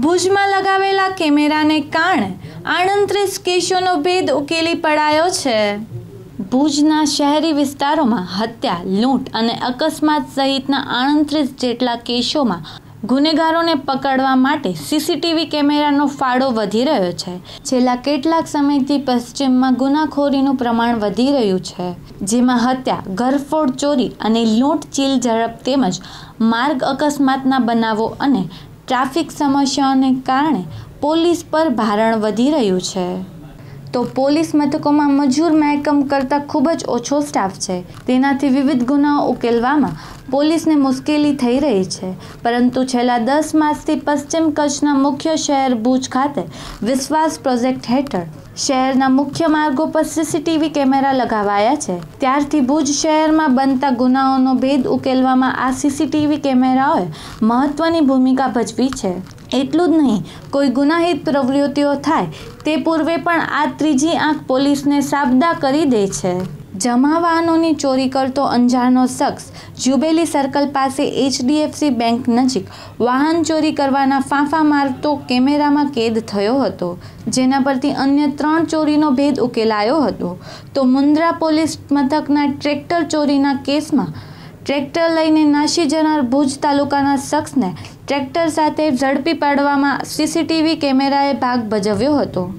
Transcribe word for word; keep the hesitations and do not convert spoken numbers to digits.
भुज में लगावेला केमेरा ने कारणे आड़त्रीस केसोनो भेद उकेली पड़ायो छे। ભુજના શહેરી વિસ્તારોમાં હત્યા, લૂંટ અને અકસ્માત સહિતના આડત્રીસ જેટલા કેસોમાં ગુનેગારોને પકડવા માટે સીસીટીવી કેમેરાનો ફાળો વધી રહ્યો છે। છેલ્લા કેટલાક સમયથી પશ્ચિમમાં ગુનાખોરીનું પ્રમાણ વધી રહ્યું છે, જેમાં હત્યા, ઘરફોડ, ચોરી અને લૂંટ, ચીલ ઝડપ તેમજ માર્ગ અકસ્માતના બનાવો અને ટ્રાફિક સમસ્યાઓને કારણે પોલીસ પર ભારણ વધી રહ્યું છે। तो पोलिस मथकों में मजूर महकम करता खूबज ओछो स्टाफ है, तेनाथी विविध गुनाओ उकेलवामां पोलिस ने मुश्केली थई रही है। परंतु छेल्ला दस मासथी पश्चिम कच्छना मुख्य शहर भूज खाते विश्वास प्रोजेक्ट हेठळ शहरना मुख्य मार्गों पर सीसीटीवी कैमरा लगावाया है। त्यारथी भूज शहर में बनता गुनाओनो भेद उकेलवामां आ सीसीटीवी कैमराओए महत्वनी भूमिका भजवी है। एटલું જ नहीं, कोई गुनाहित प्रवृत्तिओ थाय ते पूर्वे पण आ त्रीजी आंख पोलीसने साबदा करी दे छे। जमा वाहनोनी चोरी करतो अंजाणो शख्स जुबेली सर्कल पासे H D F C bank नजीक वाहन चोरी करवाना फांफा मारतो केमेरामां कैद थयो हतो, जेना परथी अन्य त्रण चोरीनो भेद उकेलायो हतो। तो मुंद्रा पोलीस मथकना ट्रेक्टर चोरीना केसमां ट्रेक्टर लईने नाशी जनार भूज तालुकाना शख्सने ट्रेक्टर साथे झड़पी पाडवामां सीसीटीवी कैमराए भाग भजव्यो हतो।